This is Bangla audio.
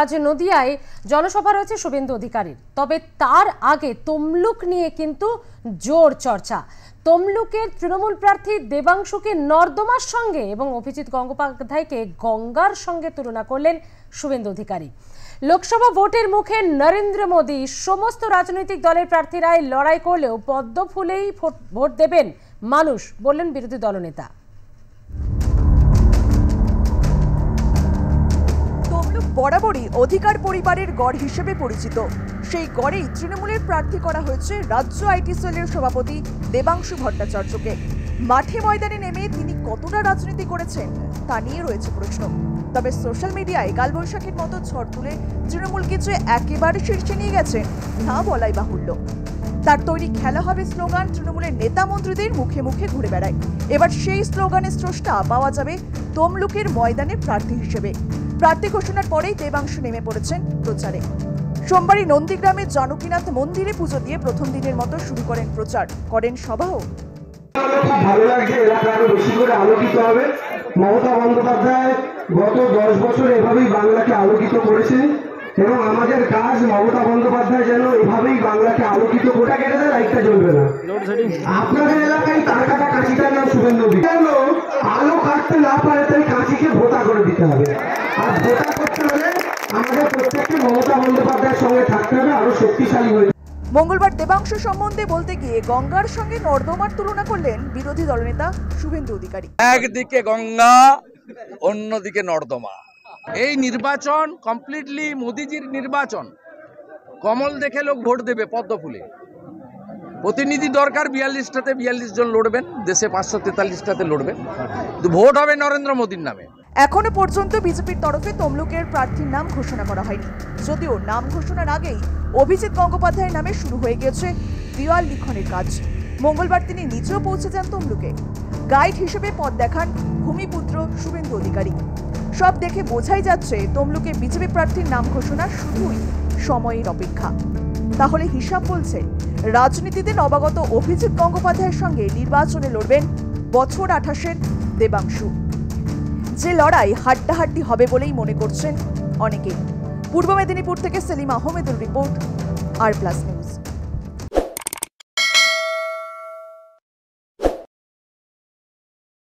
আজ নদিয়ায় জনসভা রয়েছে শুভেন্দু অধিকারীর। তবে তার আগে তমলুক নিয়ে কিন্তু জোর চর্চা। তমলুকের তৃণমূল প্রার্থী দেবাংশুকে নর্দমার সঙ্গে এবং অভিজিৎ গঙ্গোপাধ্যায়কে গঙ্গার সঙ্গে তুলনা করলেন শুভেন্দু অধিকারী। লোকসভা ভোটের মুখে নরেন্দ্র মোদী সমস্ত রাজনৈতিক দলের প্রার্থীরাই লড়াই করলেও পদ্ম ফুলেই ভোট দেবেন মানুষ বললেন বিরোধী দলনেতা। বরাবরই অধিকার পরিবারের গড় হিসেবে পরিচিত, সেই গড়েই তৃণমূলের প্রার্থী করা হয়েছে রাজ্য আইটি সেলের সভাপতি দেবাংশু ভট্টাচার্যকে। মাঠে ময়দানে নেমে তিনি কতটা রাজনীতি করেছেন তা নিয়ে রয়েছে প্রশ্ন। তবে সোশ্যাল মিডিয়ায় কালবৈশাখীর মতো ঝড় তুলে তৃণমূলকে যে একেবারে শীর্ষে নিয়ে গেছেন না বলাই বাহুল্য। তার তৈরি খেলা হবে স্লোগান তৃণমূলের নেতা মন্ত্রীদের মুখে মুখে ঘুরে বেড়ায়। এবার সেই স্লোগানের স্রষ্টা পাওয়া যাবে তমলুকের ময়দানে প্রার্থী হিসেবে। প্রার্থী ঘোষণার পরেই দেবাংশু নেমে পড়েছেন প্রচারে। সোমবারই নন্দীগ্রামের জানকীনাথ মন্দিরে পুজো দিয়ে প্রথম দিনের মতো শুরু করেন প্রচার, করেন সভাও। খুব ভালো লাগছে, এলাকা আরো বেশি করে আলোকিত হবে। মমতা বন্দ্যোপাধ্যায় গত 10 বছর এভাবেই বাংলাকে আলোকিত করেছেন এবং আমাদের কাজ মমতা বন্দ্যোপাধ্যায় যেন এভাবেই বাংলাকে আলোকিত করে কেটে দেয়। লাইটটা জ্বলবে না আপনাদের এলাকায়, তার কাটা কাশিটার নাম শুভেন্দু অধিকারী। আলো কাটতে না পারে তাই কাশিকে ভোতা করে দিতে হবে, আর ভোতা করতে হলে আমাদের প্রত্যেককে মমতা বন্দ্যোপাধ্যায়ের সঙ্গে থাকতে হবে, আরো শক্তিশালী হয়ে। মঙ্গলবার দেবাংশু সম্বন্ধে বলতে গিয়ে গঙ্গার সঙ্গে নর্দমার তুলনা করলেন বিরোধী দলনেতা শুভেন্দু অধিকারী। একদিকে গঙ্গা, অন্যদিকে নর্দমা। এই নির্বাচন কমপ্লিটলি মোদিজির নির্বাচন। কমল দেখে লোক ভোট দেবে পদ্ম ফুলে। প্রতিনিধি দরকার 42টাতে 42 জন লড়বেন, দেশে 543টাতে লড়বেন, কিন্তু ভোট হবে নরেন্দ্র মোদীর নামে। এখনো পর্যন্ত বিজেপির তরফে তমলুকের প্রার্থীর নাম ঘোষণা করা হয়নি, যদিও নাম ঘোষণার আগেই অভিজিৎ গঙ্গোপাধ্যায়ের নামে শুরু হয়ে গেছে দেওয়াল লিখনের কাজ। মঙ্গলবার তিনি নিজেও পৌঁছে যান তমলুকে। গাইড হিসেবে পথ দেখান ভূমিপুত্র শুভেন্দু অধিকারী। সব দেখে বোঝাই যাচ্ছে তমলুকে বিজেপি প্রার্থীর নাম ঘোষণা শুধুই সময়ের অপেক্ষা। তাহলে হিসাব বলছে রাজনীতিতে নবাগত অভিজিৎ গঙ্গোপাধ্যায়ের সঙ্গে নির্বাচনে লড়বেন বছর 28-এর দেবাংশু। যে লড়াই হাড্ডাহাড্ডি হবে বলেই মনে করছেন অনেকেই। পূর্ব মেদিনীপুর থেকে Selim Ahmedul report, R plus news.